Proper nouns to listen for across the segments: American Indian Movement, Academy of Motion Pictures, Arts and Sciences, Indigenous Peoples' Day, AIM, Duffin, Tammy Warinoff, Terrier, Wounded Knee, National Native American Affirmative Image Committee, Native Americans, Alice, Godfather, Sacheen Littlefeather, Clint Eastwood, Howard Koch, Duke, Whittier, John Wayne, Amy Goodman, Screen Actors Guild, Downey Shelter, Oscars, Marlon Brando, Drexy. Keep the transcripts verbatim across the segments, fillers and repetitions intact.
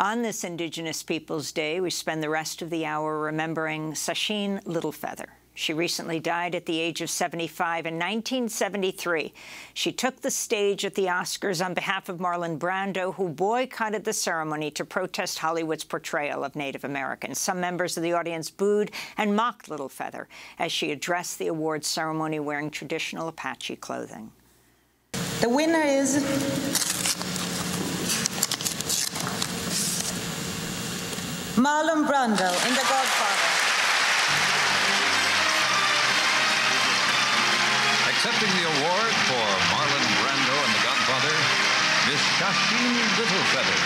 On this Indigenous Peoples Day, we spend the rest of the hour remembering Sacheen Littlefeather. She recently died at the age of seventy-five in nineteen seventy-three. She took the stage at the Oscars on behalf of Marlon Brando, who boycotted the ceremony to protest Hollywood's portrayal of Native Americans. Some members of the audience booed and mocked Littlefeather as she addressed the awards ceremony wearing traditional Apache clothing. The winner is Marlon Brando in The Godfather. Accepting the award for Marlon Brando and The Godfather, Miss Sacheen Littlefeather.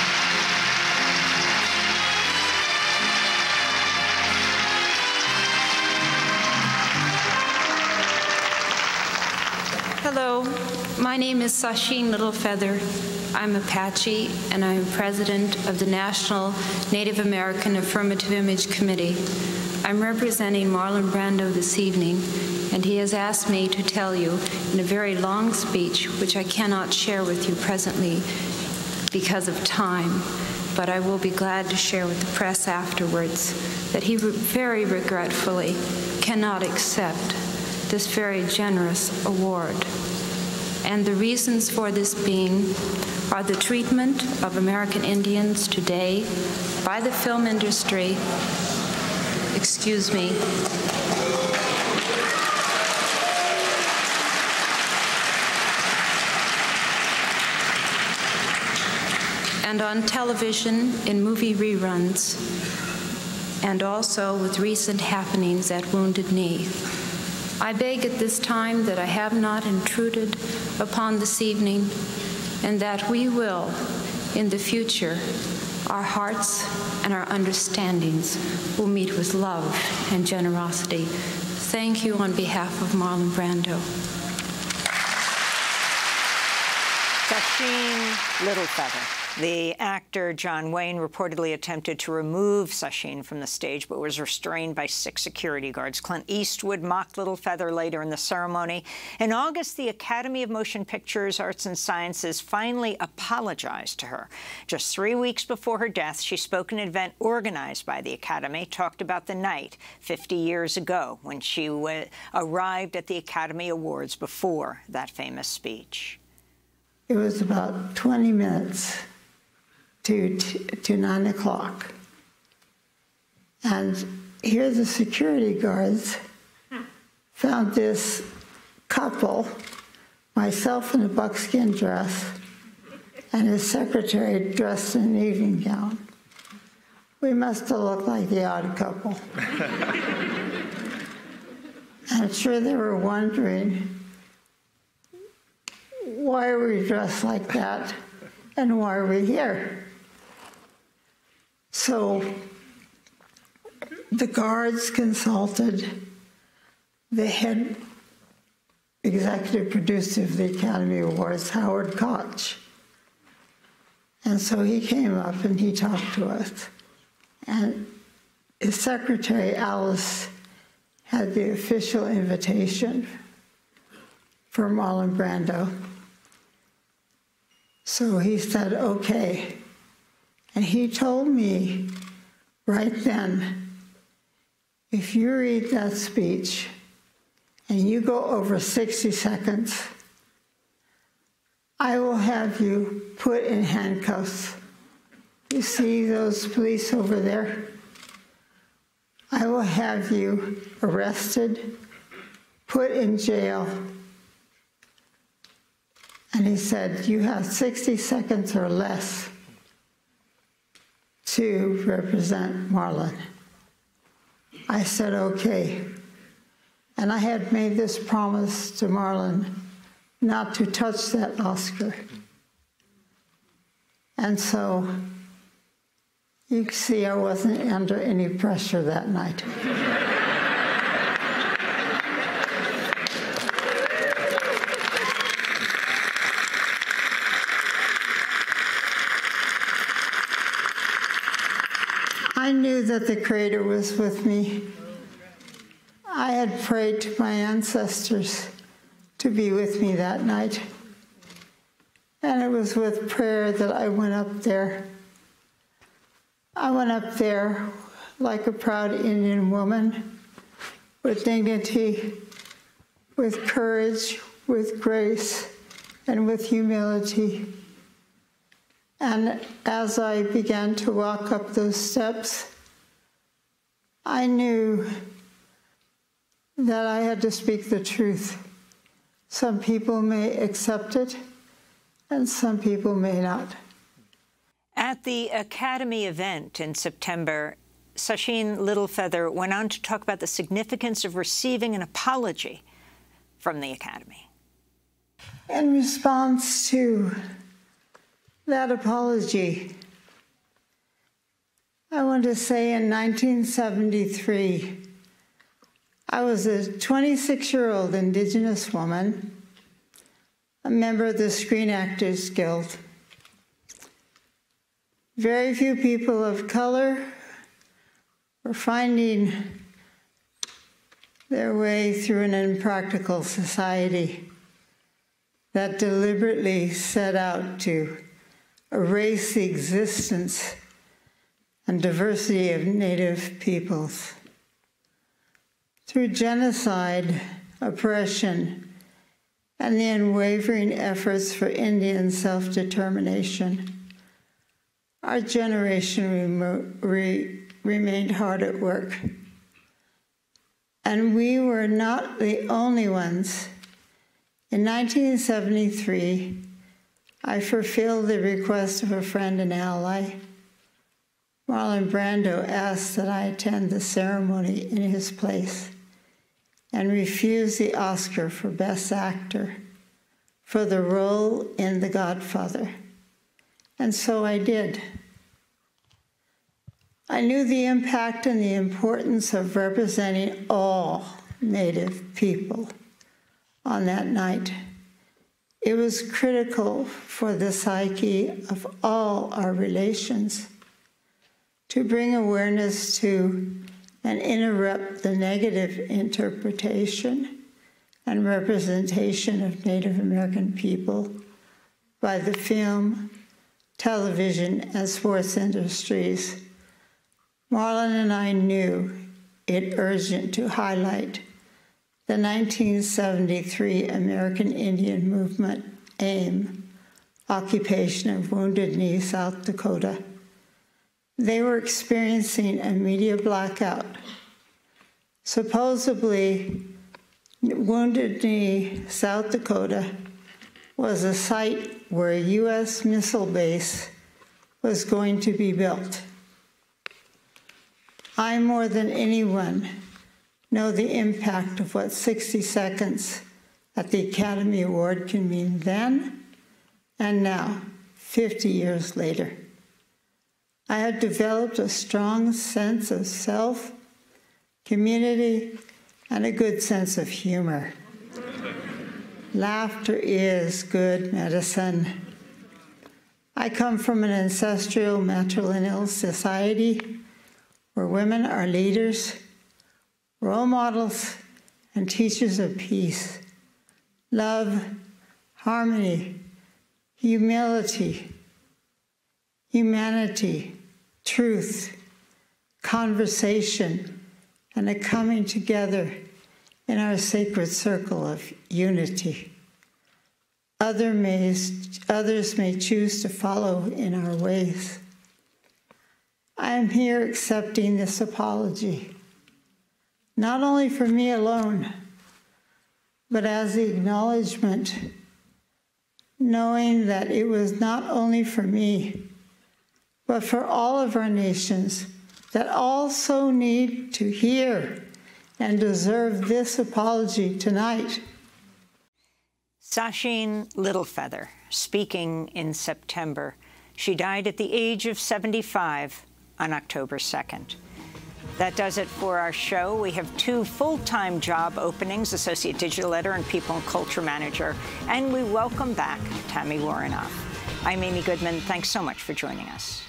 Hello, my name is Sacheen Littlefeather. I'm Apache, and I'm president of the National Native American Affirmative Image Committee. I'm representing Marlon Brando this evening, and he has asked me to tell you in a very long speech, which I cannot share with you presently because of time, but I will be glad to share with the press afterwards, that he very regretfully cannot accept this very generous award. And the reasons for this being are the treatment of American Indians today by the film industry, excuse me, and on television, in movie reruns, and also with recent happenings at Wounded Knee. I beg at this time that I have not intruded upon this evening, and that we will, in the future, our hearts and our understandings will meet with love and generosity. Thank you on behalf of Marlon Brando. Sacheen Littlefeather. The actor John Wayne reportedly attempted to remove Sacheen from the stage, but was restrained by six security guards. Clint Eastwood mocked Littlefeather later in the ceremony. In August, the Academy of Motion Pictures, Arts and Sciences finally apologized to her. Just three weeks before her death, she spoke at an event organized by the Academy, talked about the night fifty years ago when she arrived at the Academy Awards before that famous speech. It was about twenty minutes. To, to nine o'clock. And here the security guards found this couple, myself in a buckskin dress, and his secretary dressed in an evening gown. We must have looked like the odd couple. I'm sure they were wondering, why are we dressed like that, and why are we here? So the guards consulted the head executive producer of the Academy Awards, Howard Koch. And so he came up and he talked to us. And his secretary, Alice, had the official invitation for Marlon Brando. So he said, okay. And he told me right then, if you read that speech and you go over sixty seconds, I will have you put in handcuffs. You see those police over there? I will have you arrested, put in jail. And he said, you have sixty seconds or less to represent Marlon. I said, okay. And I had made this promise to Marlon not to touch that Oscar. And so you can see I wasn't under any pressure that night. I knew that the Creator was with me. I had prayed to my ancestors to be with me that night. And it was with prayer that I went up there. I went up there like a proud Indian woman, with dignity, with courage, with grace, and with humility. And as I began to walk up those steps, I knew that I had to speak the truth. Some people may accept it, and some people may not. At the Academy event in September, Sacheen Littlefeather went on to talk about the significance of receiving an apology from the Academy. In response to that apology, I want to say in nineteen seventy-three, I was a twenty-six-year-old Indigenous woman, a member of the Screen Actors Guild. Very few people of color were finding their way through an impractical society that deliberately set out to erase the existence and diversity of Native peoples. Through genocide, oppression, and the unwavering efforts for Indian self-determination, our generation re remained hard at work. And we were not the only ones. In nineteen seventy-three, I fulfilled the request of a friend and ally. Marlon Brando asked that I attend the ceremony in his place and refused the Oscar for Best Actor for the role in The Godfather. And so I did. I knew the impact and the importance of representing all Native people on that night. It was critical for the psyche of all our relations to bring awareness to and interrupt the negative interpretation and representation of Native American people by the film, television, and sports industries. Marlon and I knew it urgent to highlight the nineteen seventy-three American Indian Movement AIM, occupation of Wounded Knee, South Dakota. They were experiencing a media blackout. Supposedly, Wounded Knee, South Dakota, was a site where a U S missile base was going to be built. I, more than anyone, know the impact of what sixty seconds at the Academy Award can mean then and now, fifty years later. I have developed a strong sense of self, community, and a good sense of humor. Laughter is good medicine. I come from an ancestral matrilineal society where women are leaders, role models, and teachers of peace, love, harmony, humility, humanity, truth, conversation, and a coming together in our sacred circle of unity. Other may, others may choose to follow in our ways. I am here accepting this apology, not only for me alone, but as the acknowledgement, knowing that it was not only for me, but for all of our nations that also need to hear and deserve this apology tonight. Sacheen Littlefeather, speaking in September. She died at the age of seventy-five on October second. That does it for our show. We have two full-time job openings, Associate Digital Editor and People and Culture Manager. And we welcome back Tammy Warinoff. I'm Amy Goodman. Thanks so much for joining us.